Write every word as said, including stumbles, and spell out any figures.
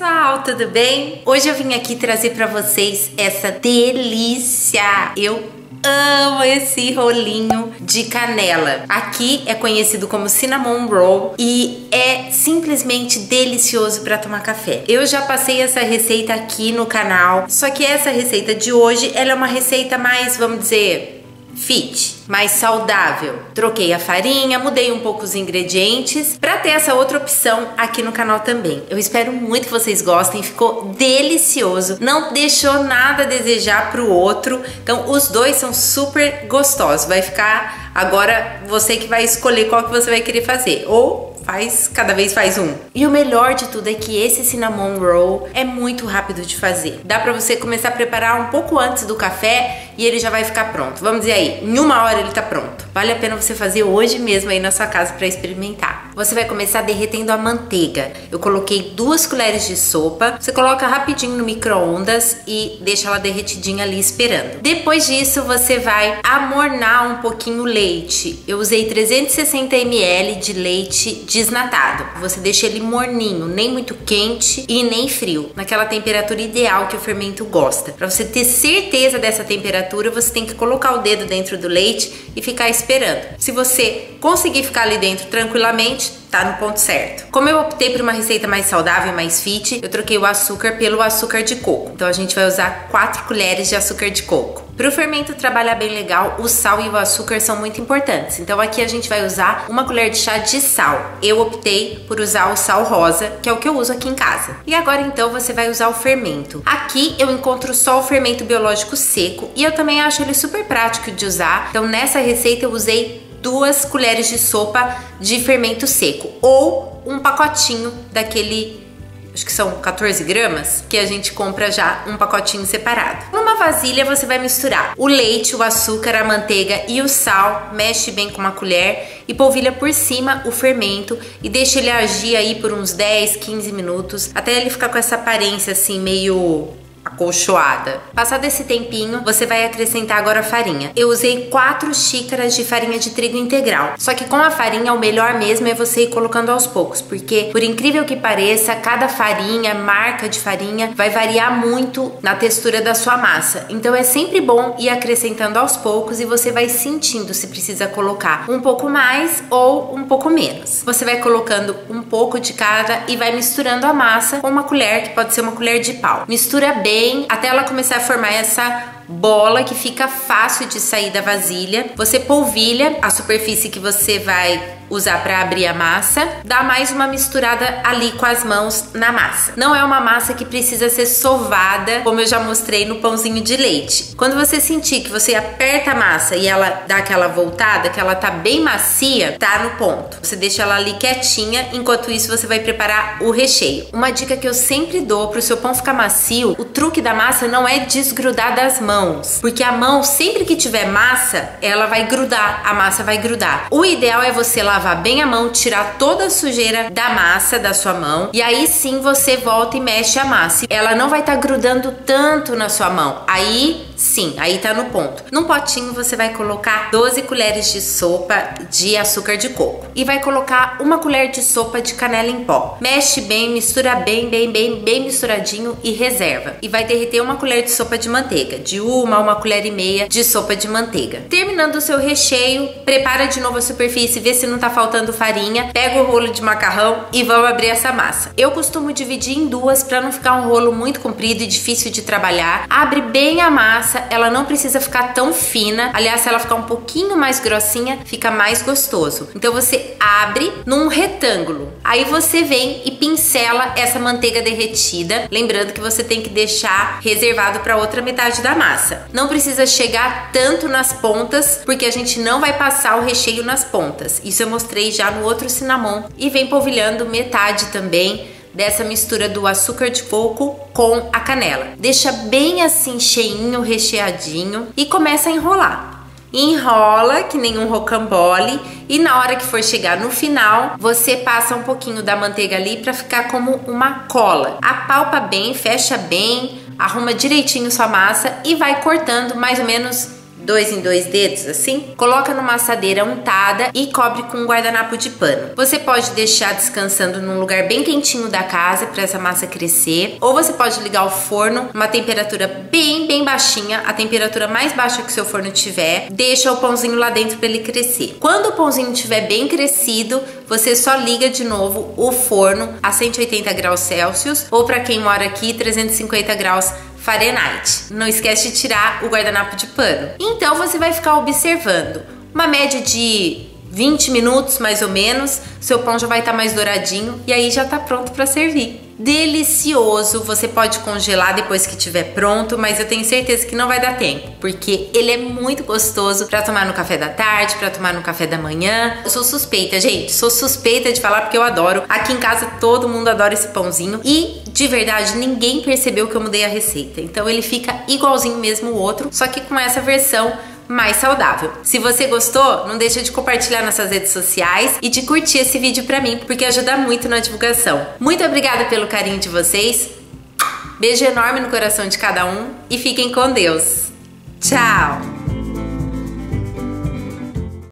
pessoal, tudo bem? Hoje eu vim aqui trazer pra vocês essa delícia. Eu amo esse rolinho de canela. Aqui é conhecido como cinnamon roll e é simplesmente delicioso para tomar café. Eu já passei essa receita aqui no canal, só que essa receita de hoje ela é uma receita mais, vamos dizer, fit, mais saudável. Troquei a farinha, mudei um pouco os ingredientes para ter essa outra opção aqui no canal também. Eu espero muito que vocês gostem, ficou delicioso, não deixou nada a desejar pro outro. Então os dois são super gostosos. Vai ficar agora você que vai escolher qual que você vai querer fazer, ou faz, cada vez faz um. E o melhor de tudo é que esse cinnamon roll é muito rápido de fazer. Dá pra você começar a preparar um pouco antes do café e ele já vai ficar pronto. Vamos dizer aí, em uma hora ele tá pronto. Vale a pena você fazer hoje mesmo aí na sua casa pra experimentar. Você vai começar derretendo a manteiga. Eu coloquei duas colheres de sopa. Você coloca rapidinho no micro-ondas e deixa ela derretidinha ali esperando. Depois disso você vai amornar um pouquinho o leite. Eu usei trezentos e sessenta mililitros de leite desnatado. Você deixa ele morninho, nem muito quente e nem frio, naquela temperatura ideal que o fermento gosta. Para você ter certeza dessa temperatura, você tem que colocar o dedo dentro do leite e ficar esperando. Se você conseguir ficar ali dentro tranquilamente, tá no ponto certo. Como eu optei por uma receita mais saudável e mais fit, eu troquei o açúcar pelo açúcar de coco. Então a gente vai usar quatro colheres de açúcar de coco. Para o fermento trabalhar bem legal, o sal e o açúcar são muito importantes. Então aqui a gente vai usar uma colher de chá de sal. Eu optei por usar o sal rosa, que é o que eu uso aqui em casa. E agora então você vai usar o fermento. Aqui eu encontro só o fermento biológico seco e eu também acho ele super prático de usar. Então nessa receita eu usei duas colheres de sopa de fermento seco ou um pacotinho daquele, acho que são quatorze gramas, que a gente compra já um pacotinho separado. Numa vasilha você vai misturar o leite, o açúcar, a manteiga e o sal, mexe bem com uma colher e polvilha por cima o fermento e deixa ele agir aí por uns dez, quinze minutos, até ele ficar com essa aparência assim meio acolchoada. Passado esse tempinho, você vai acrescentar agora a farinha. Eu usei quatro xícaras de farinha de trigo integral. Só que com a farinha, o melhor mesmo é você ir colocando aos poucos, porque, por incrível que pareça, cada farinha, marca de farinha, vai variar muito na textura da sua massa. Então é sempre bom ir acrescentando aos poucos e você vai sentindo se precisa colocar um pouco mais ou um pouco menos. Você vai colocando um pouco de cada e vai misturando a massa com uma colher, que pode ser uma colher de pau. Mistura bem até ela começar a formar essa bola que fica fácil de sair da vasilha. Você polvilha a superfície que você vai usar para abrir a massa, dá mais uma misturada ali com as mãos na massa. Não é uma massa que precisa ser sovada, como eu já mostrei no pãozinho de leite. Quando você sentir que você aperta a massa e ela dá aquela voltada, que ela tá bem macia, tá no ponto. Você deixa ela ali quietinha, enquanto isso você vai preparar o recheio. Uma dica que eu sempre dou para o seu pão ficar macio, o truque da massa não é desgrudar das mãos, porque a mão, sempre que tiver massa, ela vai grudar, a massa vai grudar. O ideal é você lavar Lavar bem a mão, tirar toda a sujeira da massa da sua mão e aí sim você volta e mexe a massa. Ela não vai estar grudando tanto na sua mão. Aí sim, aí tá no ponto. Num potinho você vai colocar doze colheres de sopa de açúcar de coco e vai colocar uma colher de sopa de canela em pó. Mexe bem, mistura bem, bem, bem, bem misturadinho e reserva. E vai derreter uma colher de sopa de manteiga, de uma a uma colher e meia de sopa de manteiga. Terminando o seu recheio, prepara de novo a superfície, vê se não tá faltando farinha, pega o rolo de macarrão e vamos abrir essa massa. Eu costumo dividir em duas para não ficar um rolo muito comprido e difícil de trabalhar. Abre bem a massa. Ela não precisa ficar tão fina. Aliás, se ela ficar um pouquinho mais grossinha, fica mais gostoso. Então você abre num retângulo. Aí você vem e pincela essa manteiga derretida. Lembrando que você tem que deixar reservado para outra metade da massa. Não precisa chegar tanto nas pontas, porque a gente não vai passar o recheio nas pontas. Isso eu mostrei já no outro cinnamon. E vem polvilhando metade também dessa mistura do açúcar de coco com a canela. Deixa bem assim cheinho, recheadinho e começa a enrolar. Enrola que nem um rocambole e na hora que for chegar no final, você passa um pouquinho da manteiga ali para ficar como uma cola. Apalpa bem, fecha bem, arruma direitinho sua massa e vai cortando mais ou menos dois em dois dedos, assim, coloca numa assadeira untada e cobre com um guardanapo de pano. Você pode deixar descansando num lugar bem quentinho da casa para essa massa crescer, ou você pode ligar o forno uma temperatura bem, bem baixinha, a temperatura mais baixa que seu forno tiver, deixa o pãozinho lá dentro para ele crescer. Quando o pãozinho estiver bem crescido, você só liga de novo o forno a cento e oitenta graus Celsius ou, para quem mora aqui, trezentos e cinquenta graus Fahrenheit. Não esquece de tirar o guardanapo de pano. Então você vai ficar observando uma média de vinte minutos mais ou menos, seu pão já vai estar tá mais douradinho e aí já tá pronto para servir. Delicioso, você pode congelar depois que tiver pronto, mas eu tenho certeza que não vai dar tempo, porque ele é muito gostoso para tomar no café da tarde, para tomar no café da manhã. Eu sou suspeita, gente, sou suspeita de falar porque eu adoro. Aqui em casa todo mundo adora esse pãozinho e de verdade ninguém percebeu que eu mudei a receita, então ele fica igualzinho mesmo o outro, só que com essa versão mais saudável. Se você gostou, não deixa de compartilhar nas suas redes sociais e de curtir esse vídeo pra mim, porque ajuda muito na divulgação. Muito obrigada pelo carinho de vocês, beijo enorme no coração de cada um e fiquem com Deus. Tchau!